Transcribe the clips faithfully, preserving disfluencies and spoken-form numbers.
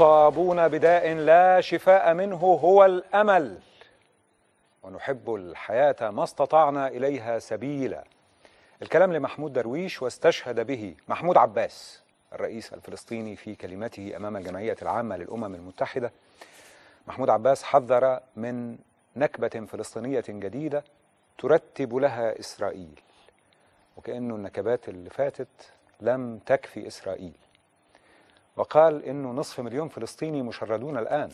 مصابون بداء لا شفاء منه هو الأمل، ونحب الحياة ما استطعنا إليها سبيلا. الكلام لمحمود درويش، واستشهد به محمود عباس الرئيس الفلسطيني في كلمته أمام الجمعية العامة للأمم المتحدة. محمود عباس حذر من نكبة فلسطينية جديدة ترتب لها إسرائيل، وكأنه النكبات اللي فاتت لم تكفي إسرائيل، وقال إنه نصف مليون فلسطيني مشردون الآن،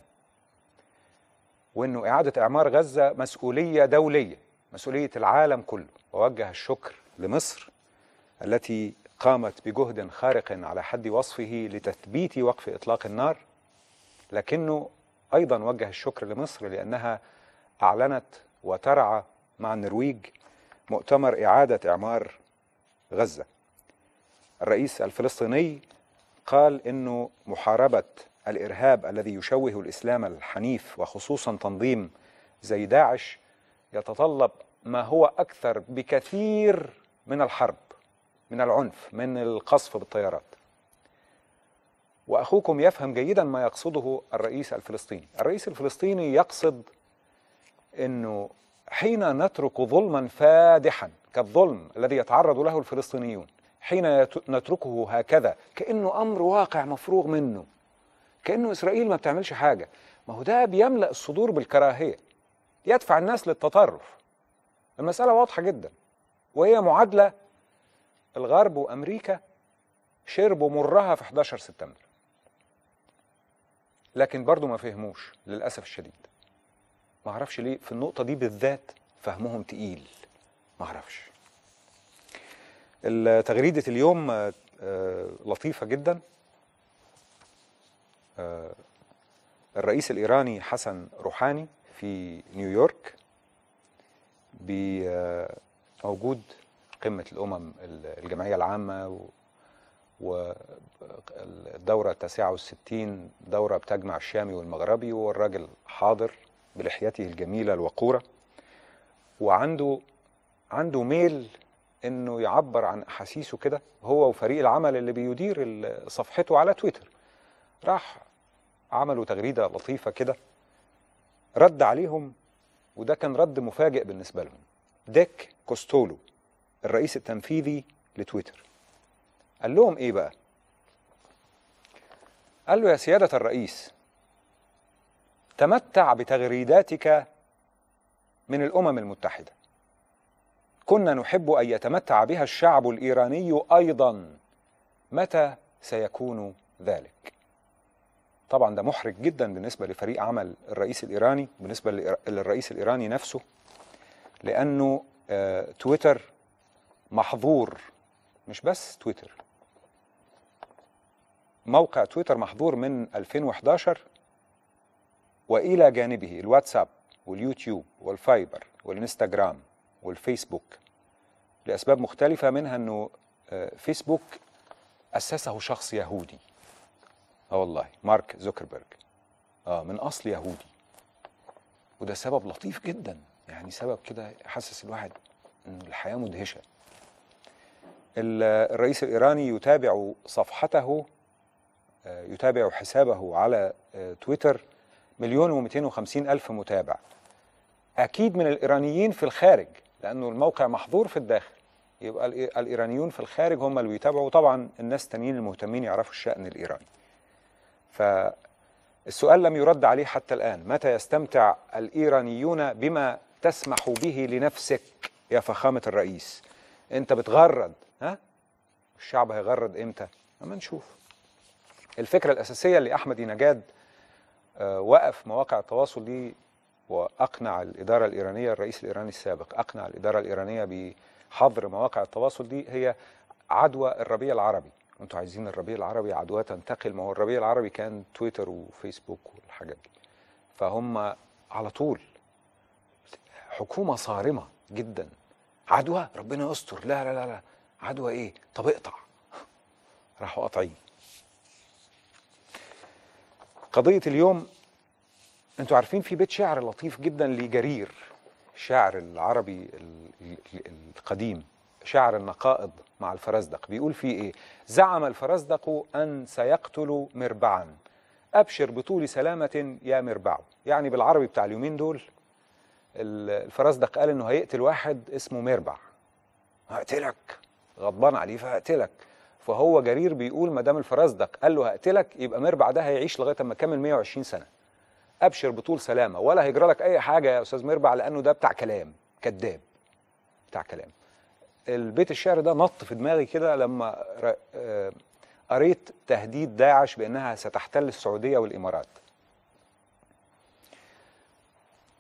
وإنه إعادة إعمار غزة مسؤولية دولية، مسؤولية العالم كله. ووجه الشكر لمصر التي قامت بجهد خارق على حد وصفه لتثبيت وقف إطلاق النار، لكنه أيضا وجه الشكر لمصر لأنها أعلنت وترعى مع النرويج مؤتمر إعادة إعمار غزة. الرئيس الفلسطيني قال إنه محاربة الإرهاب الذي يشوه الإسلام الحنيف وخصوصا تنظيم زي داعش يتطلب ما هو أكثر بكثير من الحرب، من العنف، من القصف بالطيارات. وأخوكم يفهم جيدا ما يقصده الرئيس الفلسطيني. الرئيس الفلسطيني يقصد إنه حين نترك ظلما فادحا كالظلم الذي يتعرض له الفلسطينيون، حين نتركه هكذا كأنه أمر واقع مفروغ منه، كأنه إسرائيل ما بتعملش حاجة، ما هو ده بيملأ الصدور بالكراهية، يدفع الناس للتطرف. المسألة واضحة جدا، وهي معادلة الغرب وأمريكا شربوا مرها في حداشر سبتمبر، لكن برضو ما فهموش للأسف الشديد. ما أعرفش ليه في النقطة دي بالذات فهمهم تقيل، ما أعرفش. التغريدة اليوم لطيفة جدا. الرئيس الإيراني حسن روحاني في نيويورك بموجود قمة الأمم الجمعية العامة والدورة التاسعة والستين، دورة بتجمع الشامي والمغربي، والراجل حاضر بلحيته الجميلة الوقورة، وعنده عنده ميل إنه يعبر عن أحاسيسه كده هو وفريق العمل اللي بيدير صفحته على تويتر. راح عملوا تغريدة لطيفة كده رد عليهم، وده كان رد مفاجئ بالنسبة لهم. ديك كوستولو الرئيس التنفيذي لتويتر قال لهم إيه بقى؟ قال له: يا سيادة الرئيس، تمتع بتغريداتك من الأمم المتحدة، كنا نحب أن يتمتع بها الشعب الإيراني أيضا، متى سيكون ذلك؟ طبعا ده محرج جدا بالنسبة لفريق عمل الرئيس الإيراني، بالنسبة للرئيس الإيراني نفسه، لأنه تويتر محظور. مش بس تويتر، موقع تويتر محظور من ألفين وإحداشر، وإلى جانبه الواتساب واليوتيوب والفايبر والإنستجرام والفيسبوك، لأسباب مختلفة، منها أنه فيسبوك أسسه شخص يهودي. آه والله، مارك زوكربيرج آه من أصل يهودي، وده سبب لطيف جدا، يعني سبب كده يحسس الواحد أن الحياة مدهشة. الرئيس الإيراني يتابع صفحته، يتابع حسابه على تويتر مليون ومئتين وخمسين ألف متابع، أكيد من الإيرانيين في الخارج، لأنه الموقع محظور في الداخل، يبقى الإيرانيون في الخارج هم اللي بيتابعوا، طبعا الناس التانيين المهتمين يعرفوا الشأن الإيراني. فالسؤال لم يرد عليه حتى الآن، متى يستمتع الإيرانيون بما تسمح به لنفسك يا فخامة الرئيس؟ أنت بتغرد، ها؟ الشعب هيغرد إمتى؟ أما نشوف. الفكرة الأساسية اللي أحمد نجاد وقف مواقع التواصل دي وأقنع الإدارة الإيرانية، الرئيس الإيراني السابق أقنع الإدارة الإيرانية بحظر مواقع التواصل دي، هي عدوى الربيع العربي. أنتوا عايزين الربيع العربي عدوى تنتقل، ما هو الربيع العربي كان تويتر وفيسبوك والحاجات دي، فهم على طول حكومة صارمة جدا. عدوى؟ ربنا يستر، لا لا لا لا، عدوى إيه؟ طب اقطع. راحوا قاطعين. قضية اليوم، أنتوا عارفين في بيت شعر لطيف جدا لجرير، الشاعر العربي القديم، شعر النقائض مع الفرزدق، بيقول فيه إيه؟ زعم الفرزدق أن سيقتل مربعا، أبشر بطول سلامة يا مربعه. يعني بالعربي بتاع اليومين دول الفرزدق قال إنه هيقتل واحد اسمه مربع، هقتلك، غضبان عليه فهقتلك. فهو جرير بيقول ما دام الفرزدق قال له هقتلك يبقى مربع ده هيعيش لغاية اما كمل مية وعشرين سنة، أبشر بطول سلامة، ولا هيجرى لك أي حاجة يا أستاذ مربع، لأنه ده بتاع كلام، كذاب، بتاع كلام. البيت الشعر ده نط في دماغي كده لما قريت تهديد داعش بأنها ستحتل السعودية والإمارات.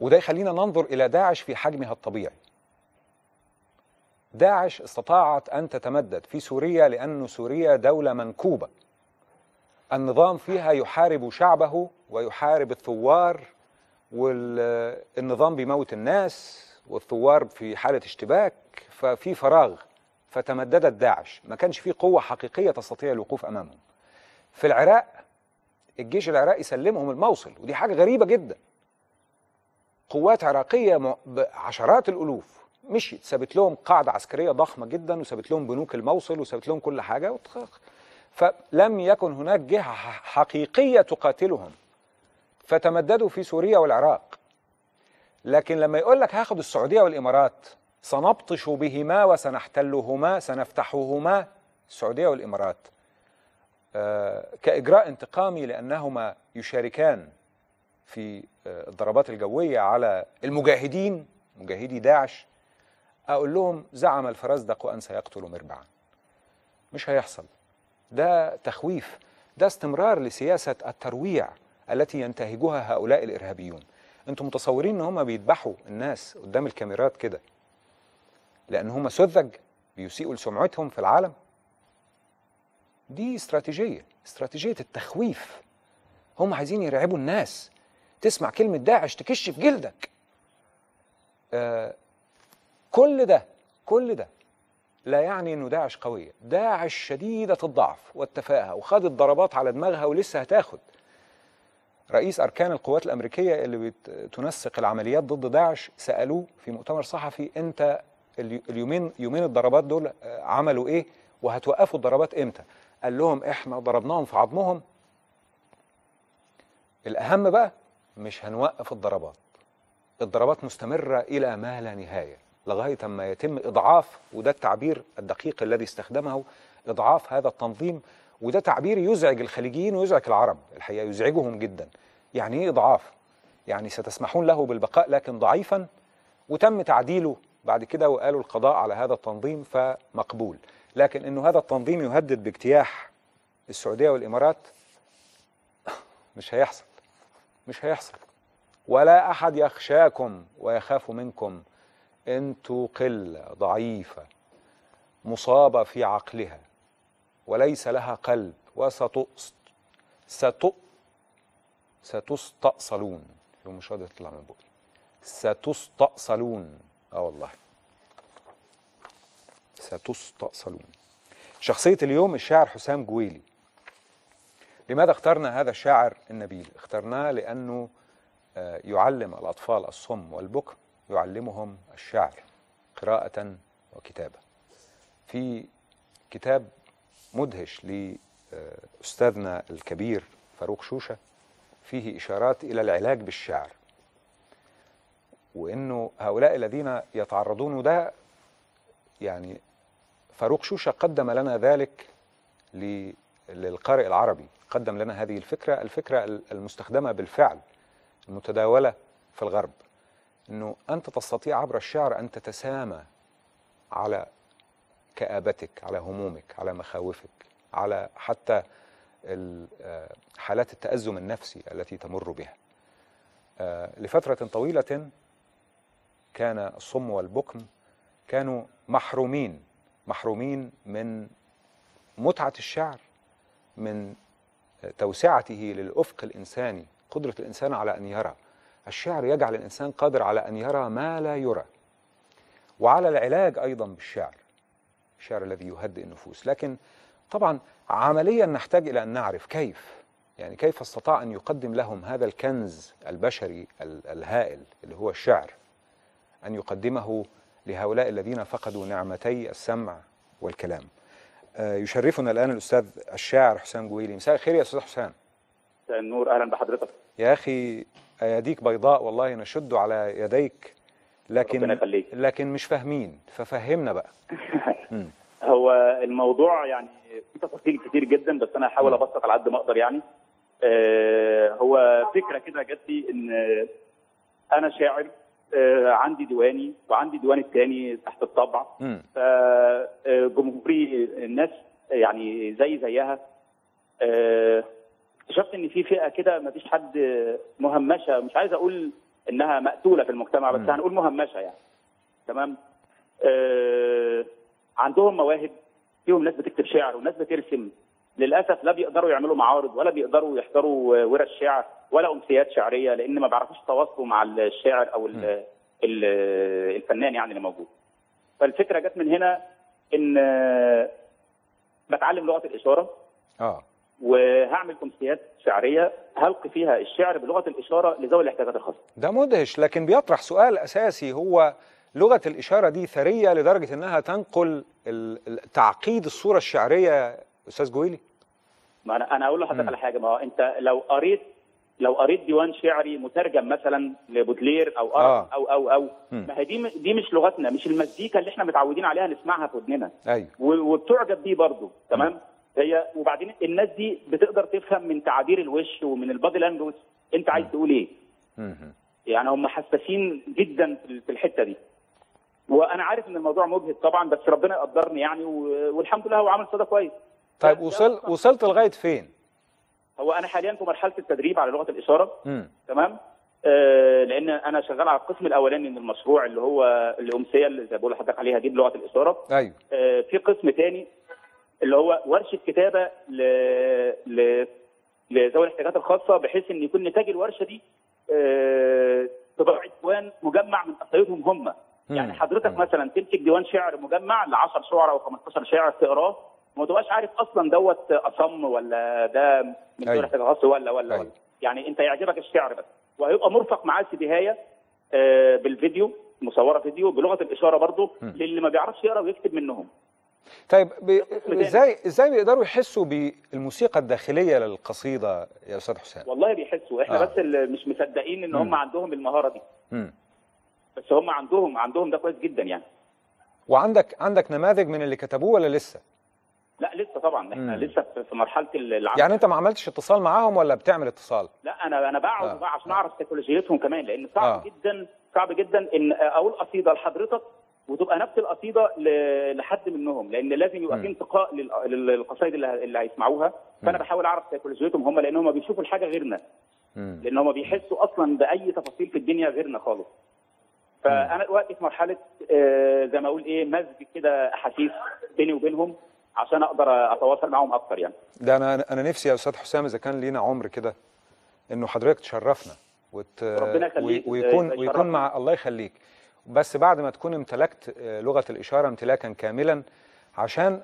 وده يخلينا ننظر إلى داعش في حجمها الطبيعي. داعش استطاعت أن تتمدد في سوريا لأن سوريا دولة منكوبة، النظام فيها يحارب شعبه ويحارب الثوار، والنظام بيموت الناس والثوار في حالة اشتباك، ففي فراغ، فتمددت داعش. ما كانش في قوة حقيقية تستطيع الوقوف أمامهم. في العراق الجيش العراقي سلمهم الموصل، ودي حاجة غريبة جدا. قوات عراقية بعشرات الألوف مشيت، سابت لهم قاعدة عسكرية ضخمة جدا، وسابت لهم بنوك الموصل، وسابت لهم كل حاجة وتخخ. فلم يكن هناك جهة حقيقية تقاتلهم، فتمددوا في سوريا والعراق. لكن لما يقول لك هاخد السعودية والإمارات، سنبطش بهما وسنحتلهما، سنفتحهما، السعودية والإمارات، آه كإجراء انتقامي لأنهما يشاركان في آه الضربات الجوية على المجاهدين، مجاهدي داعش. أقول لهم زعم الفرزدق أن سيقتلوا مربعا، مش هيحصل. ده تخويف، ده استمرار لسياسة الترويع التي ينتهجها هؤلاء الإرهابيون. أنتم متصورين أن هم بيذبحوا الناس قدام الكاميرات كده لأن هم سذج بيسيئوا لسمعتهم في العالم؟ دي استراتيجية، استراتيجية التخويف. هم عايزين يرعبوا الناس، تسمع كلمة داعش تكش في جلدك. آه كل ده كل ده لا يعني أنه داعش قوية. داعش شديدة الضعف والتفاهة، وخدت ضربات على دماغها ولسه هتاخد. رئيس أركان القوات الأمريكية اللي بتنسق العمليات ضد داعش سألوه في مؤتمر صحفي، أنت اليومين يومين الضربات دول عملوا إيه؟ وهتوقفوا الضربات إمتى؟ قال لهم إحنا ضربناهم في عظمهم. الأهم بقى مش هنوقف الضربات، الضربات مستمرة إلى ما لا نهاية لغاية ما يتم إضعاف، وده التعبير الدقيق الذي استخدمه، إضعاف هذا التنظيم. وده تعبير يزعج الخليجيين ويزعج العرب، الحقيقة يزعجهم جدا. يعني إيه إضعاف؟ يعني ستسمحون له بالبقاء لكن ضعيفا، وتم تعديله بعد كده وقالوا القضاء على هذا التنظيم فمقبول. لكن إنه هذا التنظيم يهدد باجتياح السعودية والإمارات، مش هيحصل، مش هيحصل. ولا أحد يخشاكم ويخاف منكم، أنتوا قلة ضعيفة مصابة في عقلها وليس لها قلب، وستستأصلون مش راضية تطلع من بقي، ستستأصلون. اه والله ستستأصلون. شخصية اليوم الشاعر حسام جويلي. لماذا اخترنا هذا الشاعر النبيل؟ اخترناه لأنه يعلم الأطفال الصم والبكم، يعلمهم الشعر قراءة وكتابة. في كتاب مدهش لأستاذنا الكبير فاروق شوشة فيه إشارات إلى العلاج بالشعر، وإنه هؤلاء الذين يتعرضون ده، يعني فاروق شوشة قدم لنا ذلك للقارئ العربي، قدم لنا هذه الفكرة، الفكرة المستخدمة بالفعل المتداولة في الغرب، أنه أنت تستطيع عبر الشعر أن تتسامى على كآبتك، على همومك، على مخاوفك، على حتى حالات التأزم النفسي التي تمر بها. لفترة طويلة كان الصم والبكم كانوا محرومين محرومين من متعة الشعر، من توسعته للأفق الإنساني، قدرة الإنسان على أن يرى. الشعر يجعل الإنسان قادر على أن يرى ما لا يرى، وعلى العلاج أيضا بالشعر، الشعر الذي يهدئ النفوس. لكن طبعا عمليا نحتاج إلى أن نعرف كيف، يعني كيف استطاع أن يقدم لهم هذا الكنز البشري الهائل اللي هو الشعر، أن يقدمه لهؤلاء الذين فقدوا نعمتي السمع والكلام. يشرفنا الآن الأستاذ الشاعر حسام جويلي. مساء الخير يا أستاذ حسام. النور، اهلا بحضرتك يا اخي. يديك بيضاء والله نشد على يديك، لكن لكن مش فاهمين، ففهمنا بقى. هو الموضوع يعني في تفاصيل كتير جدا، بس انا هحاول ابسط على قد ما اقدر. يعني آه هو فكره كده جت لي ان انا شاعر، آه عندي ديواني وعندي ديواني الثاني تحت الطبع، فجمهوري الناس يعني زي زيها. آه اكتشفت ان في فئه كده مفيش حد مهمشه، مش عايز اقول انها مقتوله في المجتمع، بس هنقول مهمشه يعني، تمام. آه عندهم مواهب، فيهم ناس بتكتب شعر وناس بترسم، للاسف لا بيقدروا يعملوا معارض ولا بيقدروا يحضروا ورش شعر ولا امسيات شعريه، لان ما بيعرفوش يتواصلوا مع الشاعر او ال ال الفنان يعني اللي موجود. فالفكره جت من هنا ان بتعلم لغه الاشاره، اه وهعمل امسيات شعريه هلقي فيها الشعر بلغه الاشاره لذوي الاحتياجات الخاصه. ده مدهش، لكن بيطرح سؤال اساسي، هو لغه الاشاره دي ثريه لدرجه انها تنقل تعقيد الصوره الشعريه. استاذ جويلي، ما انا انا اقول لحضرتك على حاجه، ما هو انت لو قريت لو قريت ديوان شعري مترجم مثلا لبودلير او آه. او او او مم. ما هي دي دي مش لغتنا، مش المزيكا اللي احنا متعودين عليها نسمعها في ودننا. ايوه، وبتعجب بيه برضه، تمام. مم. هي وبعدين الناس دي بتقدر تفهم من تعابير الوش ومن البادي لانجوج انت عايز تقول ايه. مم. يعني هم حساسين جدا في الحته دي، وانا عارف ان الموضوع مجهد طبعا، بس ربنا يقدرني يعني، والحمد لله هو عامل صدى كويس. طيب وصل وصلت لغايه فين؟ هو انا حاليا في مرحله التدريب على لغه الاشاره، مم. تمام. آه لان انا شغال على القسم الاولاني من المشروع اللي هو الامسيه اللي زي بقول لحضرتك عليها دي بلغه الاشاره. ايوه. آه في قسم ثاني اللي هو ورشه كتابه ل ل لذوي الاحتياجات الخاصه، بحيث ان يكون نتاج الورشه دي آه طباعه ديوان مجمع من قصايدهم هم. مم. يعني حضرتك مم. مثلا تمسك ديوان شعر مجمع ل عشرة شعراء او خمستاشر شاعر تقراه، ما تبقاش عارف اصلا دوت اصم ولا ده من غير احتياج خاص ولا ولا أي. ولا يعني انت يعجبك الشعر بس، وهيبقى مرفق معاه الدهايه آه بالفيديو، مصوره فيديو بلغه الاشاره برضه للي ما بيعرفش يقرا ويكتب منهم. طيب ازاي ازاي بيقدروا يحسوا بالموسيقى الداخليه للقصيده يا استاذ حسام؟ والله بيحسوا، احنا آه. بس اللي مش مصدقين ان هم عندهم المهاره دي. مم. بس هم عندهم عندهم ده كويس جدا يعني. وعندك عندك نماذج من اللي كتبوه ولا لسه؟ لا لسه طبعا، احنا مم. لسه في مرحله العمل. يعني انت ما عملتش اتصال معاهم ولا بتعمل اتصال؟ لا انا انا بقعد آه. بقى عشان اعرف سيكولوجيتهم كمان، لان صعب آه. جدا صعب جدا ان اقول قصيده لحضرتك وتبقى نفس القصيده لحد منهم، لان لازم يبقى في انتقاء للقصائد اللي هيسمعوها. فانا بحاول اعرف سيكولوجيتهم هم، لان هم بيشوفوا الحاجه غيرنا، مم. لان هم بيحسوا اصلا باي تفاصيل في الدنيا غيرنا خالص. فانا دلوقتي في مرحله آه زي ما اقول ايه، مزج كده احاسيس بيني وبينهم عشان اقدر اتواصل معاهم اكتر يعني. ده انا انا نفسي يا استاذ حسام اذا كان لينا عمر كده انه حضرتك تشرفنا وت... ربنا يخليك. ويكون ويكون مع الله يخليك، بس بعد ما تكون امتلكت لغه الاشاره امتلاكا كاملا، عشان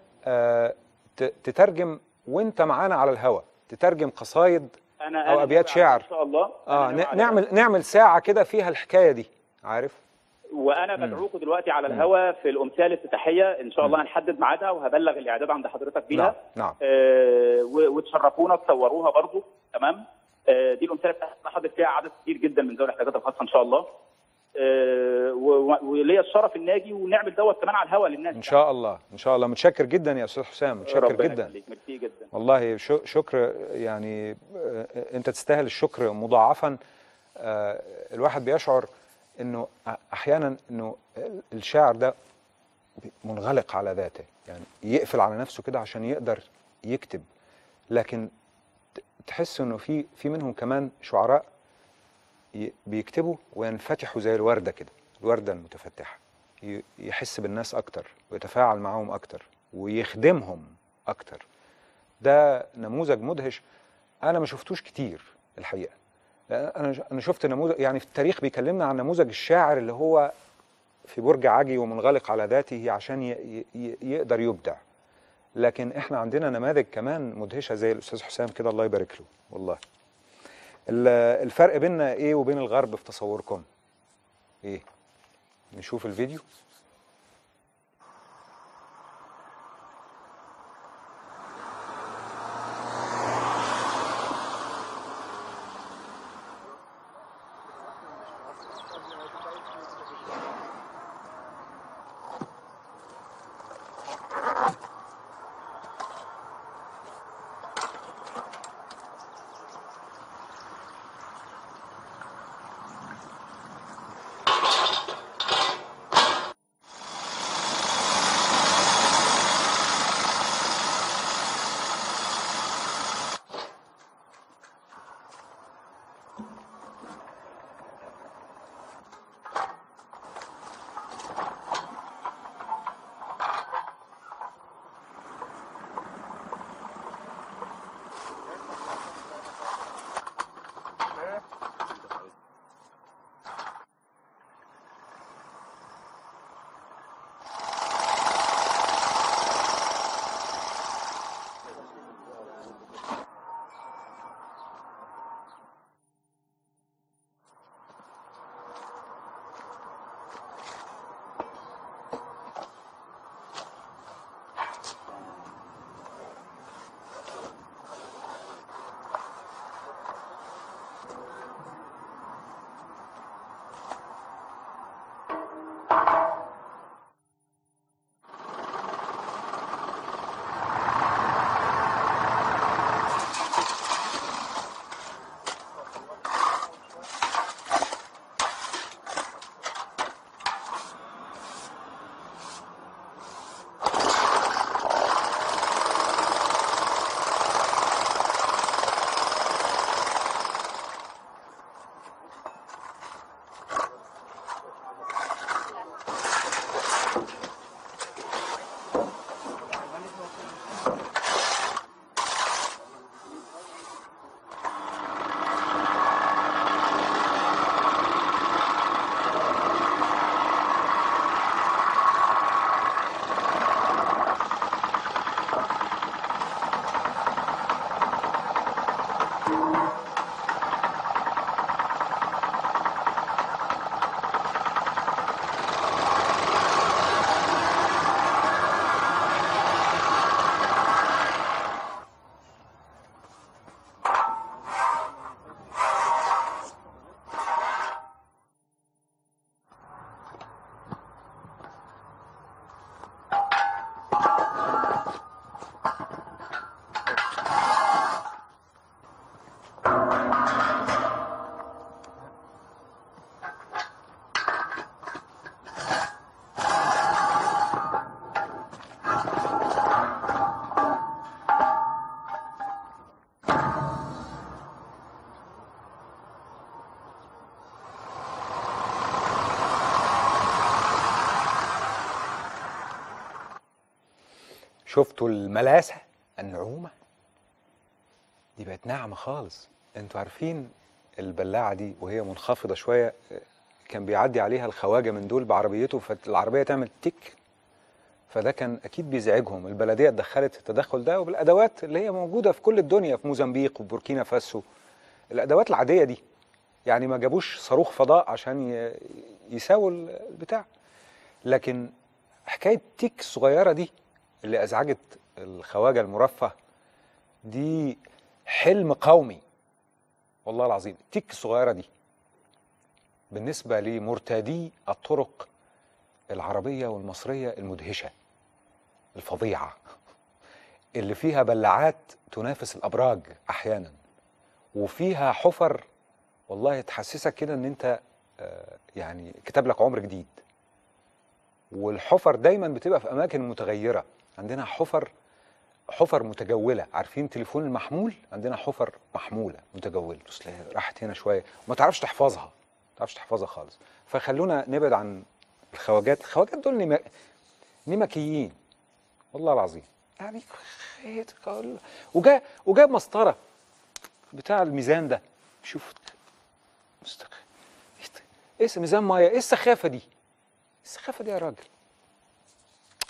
تترجم وانت معانا على الهواء، تترجم قصايد او ابيات شعر ان شاء الله. اه نعمل نعمل ساعه كده فيها الحكايه دي، عارف. وانا بدعوكم دلوقتي على الهوا في الامسيه الافتتاحيه ان شاء الله، هنحدد ميعادها وهبلغ الاعداد عند حضرتك بيها. نعم نعم. آه وتشرفونا تصوروها برضو، تمام. آه دي الامسيه اللي هنحضر فيها عدد كبير جدا من ذوي الاحتياجات الخاصه ان شاء الله. آه وليا الشرف ان اجي ونعمل دوت كمان على الهوا للناس ان شاء الله. ان شاء الله. متشكر جدا يا استاذ حسام، متشكر جدا. ميرسي جدا والله، شكر يعني، انت تستاهل الشكر مضاعفا. آه الواحد بيشعر انه احيانا انه الشاعر ده منغلق على ذاته، يعني يقفل على نفسه كده عشان يقدر يكتب، لكن تحس انه في في منهم كمان شعراء بيكتبوا وينفتحوا زي الورده كده، الورده المتفتحه، يحس بالناس اكتر ويتفاعل معاهم اكتر ويخدمهم اكتر. ده نموذج مدهش، انا ما شفتوش كتير الحقيقه. انا انا شفت نموذج يعني في التاريخ بيكلمنا عن نموذج الشاعر اللي هو في برج عاجي ومنغلق على ذاته عشان يقدر يبدع، لكن احنا عندنا نماذج كمان مدهشه زي الاستاذ حسام كده، الله يبارك له. والله الفرق بيننا ايه وبين الغرب في تصوركم؟ ايه؟ نشوف الفيديو. شفتوا الملاسة النعومة دي بقت ناعمة خالص. انتوا عارفين البلاعة دي وهي منخفضة شوية كان بيعدي عليها الخواجة من دول بعربيته فالعربية تعمل تك، فده كان أكيد بيزعجهم. البلدية اتدخلت التدخل ده وبالأدوات اللي هي موجودة في كل الدنيا في موزامبيق وبوركينا فاسو، الأدوات العادية دي يعني ما جابوش صاروخ فضاء عشان يساووا البتاع. لكن حكاية تيك الصغيرة دي اللي أزعجت الخواجة المرفه دي حلم قومي والله العظيم. التيك الصغيرة دي بالنسبة لمرتادي الطرق العربية والمصرية المدهشة الفظيعة اللي فيها بلعات تنافس الأبراج أحيانا، وفيها حفر والله تحسسك كده ان انت يعني كتب لك عمر جديد. والحفر دايما بتبقى في اماكن متغيره، عندنا حفر حفر متجوله، عارفين تليفون المحمول عندنا حفر محموله متجوله راحت هنا شويه وما تعرفش تحفظها، ما تعرفش تحفظها خالص. فخلونا نبعد عن الخواجات، الخواجات دول نمكيين والله العظيم يعني. وجاب وجاب مسطره بتاع الميزان ده، شوف مستقل. ايه ميزان ميه؟ ايه السخافه دي؟ السخافه دي يا راجل.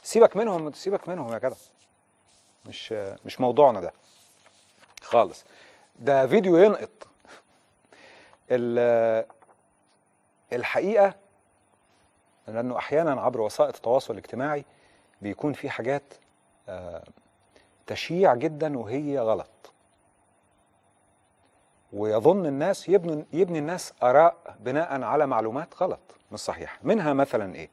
سيبك منهم سيبك منهم يا جدع، مش مش موضوعنا ده خالص، ده فيديو ينقط. الحقيقه لانه احيانا عبر وسائل التواصل الاجتماعي بيكون في حاجات تشيع جدا وهي غلط، ويظن الناس يبني يبني الناس آراء بناء على معلومات غلط مش صحيحة. منها مثلا ايه؟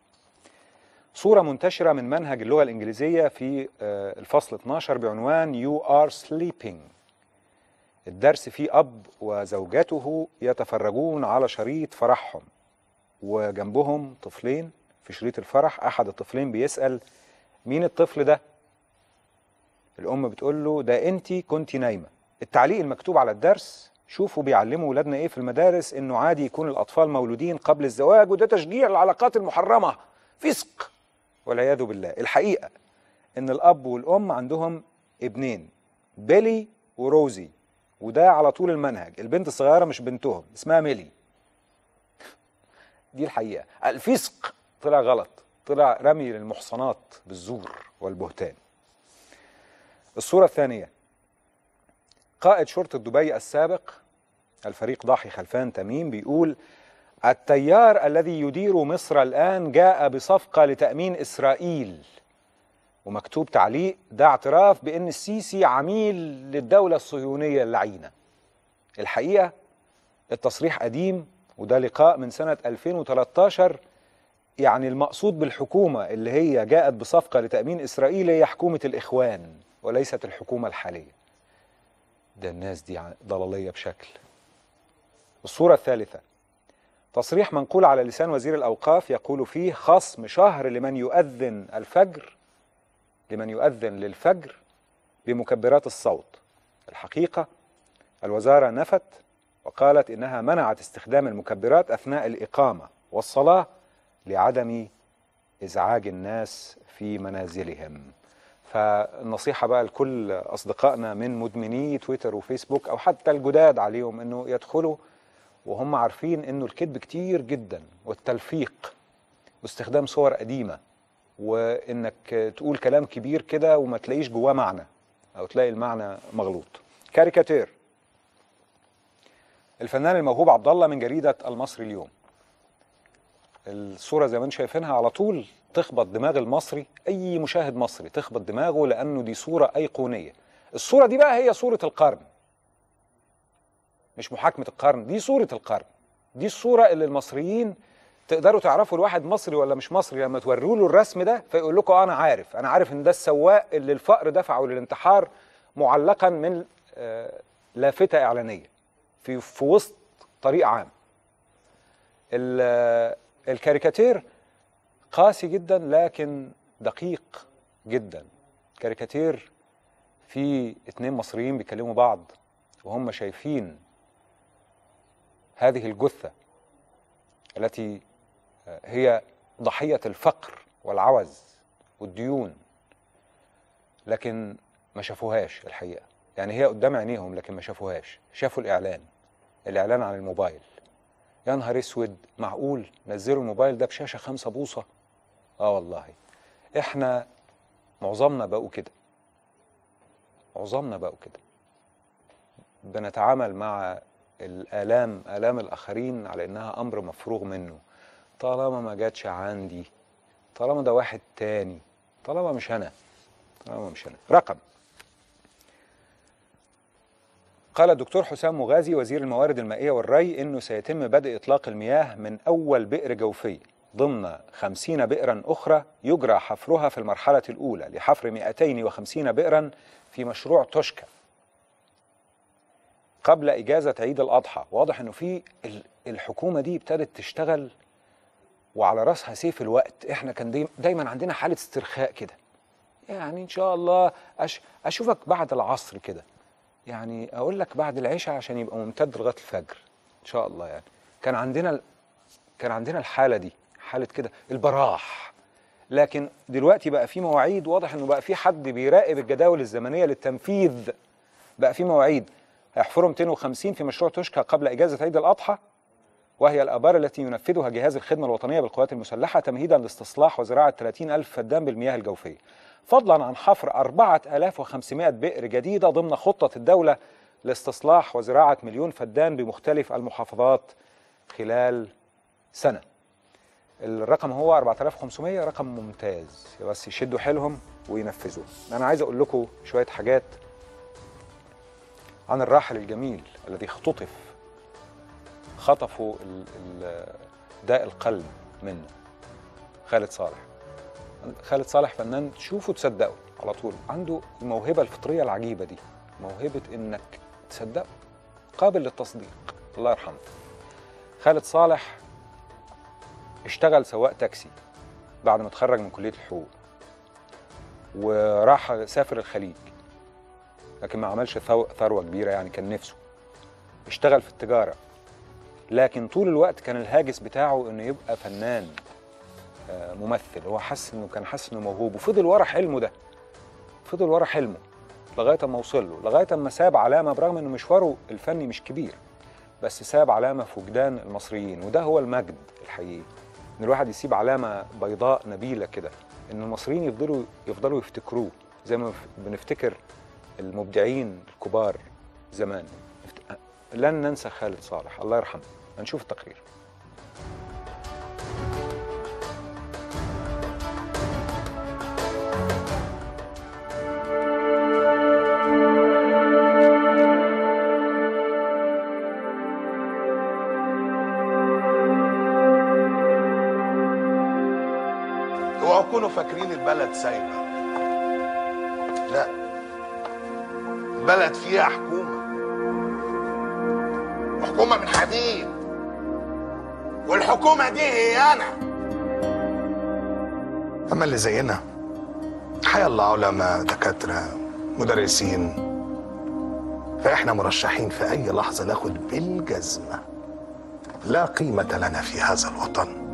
صورة منتشرة من منهج اللغة الإنجليزية في الفصل اثناشر بعنوان You are sleeping. الدرس فيه أب وزوجته يتفرجون على شريط فرحهم وجنبهم طفلين في شريط الفرح. أحد الطفلين بيسأل مين الطفل ده؟ الأم بتقول له ده أنت كنت نايمة. التعليق المكتوب على الدرس: شوفوا بيعلموا ولادنا ايه في المدارس، انه عادي يكون الاطفال مولودين قبل الزواج وده تشجيع العلاقات المحرمه، فسق والعياذ بالله. الحقيقه ان الاب والام عندهم ابنين بيلي وروزي، وده على طول المنهج. البنت الصغيره مش بنتهم اسمها ميلي، دي الحقيقه. الفسق طلع غلط، طلع رمي للمحصنات بالزور والبهتان. الصوره الثانيه، قائد شرطة دبي السابق الفريق ضاحي خلفان تميم بيقول: التيار الذي يدير مصر الآن جاء بصفقة لتأمين إسرائيل. ومكتوب تعليق: ده اعتراف بأن السيسي عميل للدولة الصهيونية اللعينة. الحقيقة التصريح قديم، وده لقاء من سنة ألفين وثلاثة عشر. يعني المقصود بالحكومة اللي هي جاءت بصفقة لتأمين إسرائيل هي حكومة الإخوان وليست الحكومة الحالية. ده الناس دي ضلالية بشكل. الصورة الثالثة، تصريح منقول على لسان وزير الأوقاف يقول فيه: خصم شهر لمن يؤذن الفجر لمن يؤذن للفجر بمكبرات الصوت. الحقيقة الوزارة نفت وقالت إنها منعت استخدام المكبرات أثناء الإقامة والصلاة لعدم إزعاج الناس في منازلهم. فالنصيحة بقى لكل أصدقائنا من مدمني تويتر وفيسبوك أو حتى الجداد عليهم أنه يدخلوا وهم عارفين أنه الكذب كتير جدا والتلفيق واستخدام صور قديمة وأنك تقول كلام كبير كده وما تلاقيش جواه معنى أو تلاقي المعنى مغلوط. كاريكاتير. الفنان الموهوب عبد الله من جريدة المصري اليوم. الصورة زي ما انتم شايفينها على طول تخبط دماغ المصري، أي مشاهد مصري تخبط دماغه لأنه دي صورة أيقونية. الصورة دي بقى هي صورة القرن، مش محاكمة القرن، دي صورة القرن. دي الصورة اللي المصريين تقدروا تعرفوا الواحد مصري ولا مش مصري لما توروا له الرسم ده فيقول لكم أنا عارف، أنا عارف إن ده السواق اللي الفقر دفعه للانتحار معلقا من لافتة إعلانية في في وسط طريق عام. الكاريكاتير قاسي جدا لكن دقيق جدا. كاريكاتير في اتنين مصريين بيكلموا بعض وهم شايفين هذه الجثة التي هي ضحية الفقر والعوز والديون، لكن ما شافوهاش الحقيقة، يعني هي قدام عينيهم لكن ما شافوهاش. شافوا الإعلان، الإعلان عن الموبايل. يا نهار اسود، معقول نزلوا الموبايل ده بشاشة خمسة بوصة؟ آه والله إحنا معظمنا بقوا كده، معظمنا بقوا كده بنتعامل مع الآلام، آلام الآخرين، على إنها أمر مفروغ منه. طالما ما جاتش عندي، طالما ده واحد تاني، طالما مش أنا، طالما مش أنا. رقم. قال الدكتور حسام مغازي وزير الموارد المائية والري إنه سيتم بدء إطلاق المياه من أول بئر جوفي ضمن خمسين بئرا أخرى يجرى حفرها في المرحلة الأولى لحفر مئتين وخمسين بئرا في مشروع توشكا قبل إجازة عيد الأضحى. واضح إنه في الحكومة دي ابتدت تشتغل وعلى رأسها سيف الوقت. إحنا كان دايما عندنا حالة استرخاء كده، يعني إن شاء الله أش... أشوفك بعد العصر كده، يعني أقول لك بعد العشاء عشان يبقى ممتد لغاية الفجر إن شاء الله. يعني كان عندنا كان عندنا الحالة دي، حالة كده البراح. لكن دلوقتي بقى في مواعيد، واضح إنه بقى في حد بيراقب الجداول الزمنية للتنفيذ، بقى في مواعيد. هيحفروا مئتين وخمسين في مشروع توشكا قبل إجازة عيد الأضحى، وهي الآبار التي ينفذها جهاز الخدمة الوطنية بالقوات المسلحة تمهيدا لاستصلاح وزراعة ثلاثين ألف فدان بالمياه الجوفية، فضلا عن حفر أربعة آلاف وخمسمائة بئر جديدة ضمن خطة الدولة لاستصلاح وزراعة مليون فدان بمختلف المحافظات خلال سنة. الرقم هو أربعة آلاف وخمسمائة، رقم ممتاز، بس يشدوا حيلهم وينفذوه. أنا عايز أقول لكم شوية حاجات عن الراحل الجميل الذي اختطف خطفوا داء القلب منه، خالد صالح. خالد صالح فنان تشوفه تصدقه على طول، عنده الموهبة الفطرية العجيبة دي، موهبة إنك تصدقه، قابل للتصديق. الله يرحمه. خالد صالح اشتغل سواق تاكسي بعد ما اتخرج من كلية الحقوق، وراح سافر الخليج، لكن ما عملش ثروة كبيرة، يعني كان نفسه. اشتغل في التجارة، لكن طول الوقت كان الهاجس بتاعه انه يبقى فنان ممثل. هو حس انه كان حاسس انه موهوب، وفضل ورا حلمه ده، فضل ورا حلمه لغايه اما وصل له، لغايه اما ساب علامه، برغم انه مشواره الفني مش كبير، بس ساب علامه في وجدان المصريين. وده هو المجد الحقيقي، ان الواحد يسيب علامه بيضاء نبيله كده، ان المصريين يفضلوا يفضلوا يفتكروه زي ما بنفتكر المبدعين الكبار زمان. لن ننسى خالد صالح، الله يرحمه. هنشوف التقرير. اوعوا تكونوا فاكرين البلد سايبه، لا، البلد فيها حكومه، حكومة من حديد، والحكومة دي هي أنا. أما اللي زينا حيا الله، علماء، دكاترة، مدرسين، فإحنا مرشحين في أي لحظة ناخد بالجزمة. لا قيمة لنا في هذا الوطن.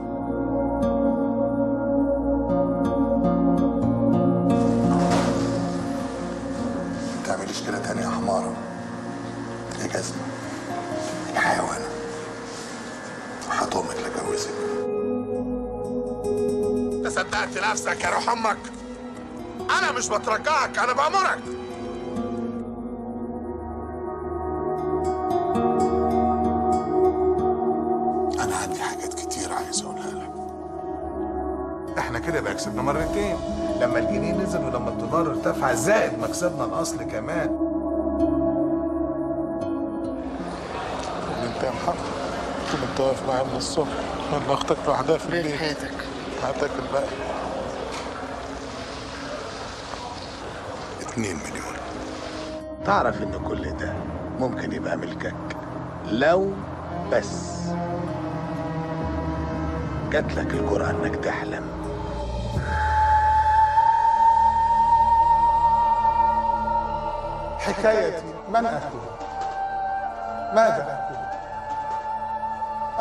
نفسك يا روح امك، انا مش بترجعك، انا بامرك. انا عندي حاجات كتير عايز اقولها لك. احنا كده بقى كسبنا مرتين، لما الجنيه نزل ولما الدولار ارتفع، زائد ما كسبنا الاصل كمان. انت يا محمد كنت واقف معايا من الصبح، ولا اختك لوحدها في البيت؟ حياتك هتاكل بقى. اتنين مليون. تعرف ان كل ده ممكن يبقى ملكك لو بس جاتلك الجرأة انك تحلم. حكايتي من اكون؟ ماذا اكون؟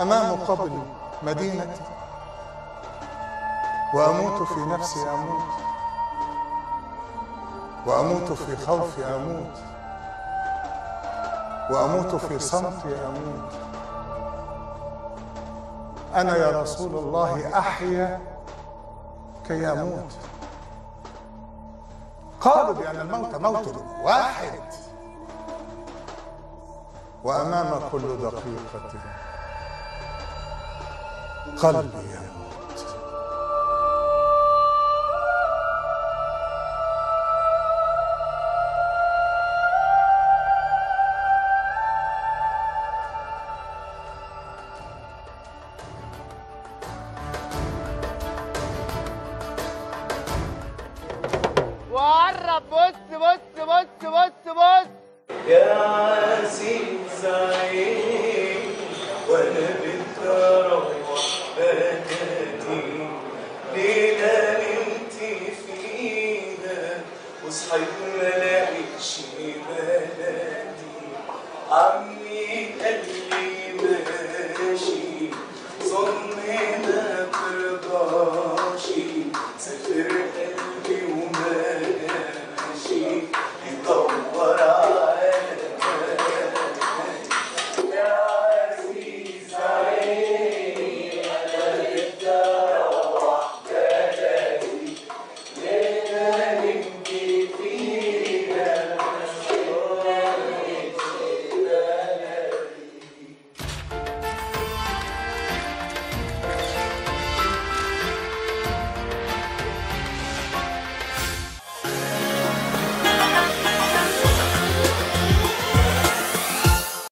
امام قبري مدينتي، واموت في نفسي اموت، وأموت في خوفي أموت، وأموت في صمتي أموت. أنا يا رسول الله أحيا كي أموت. قالوا بأن الموت موت واحد، وأمام كل دقيقة قلبي يموت. وقرب، بص بص بص بص بص يا سيدي زعيم، وانا بالتراوح بكاتي ليله نمت فيها وصحيت.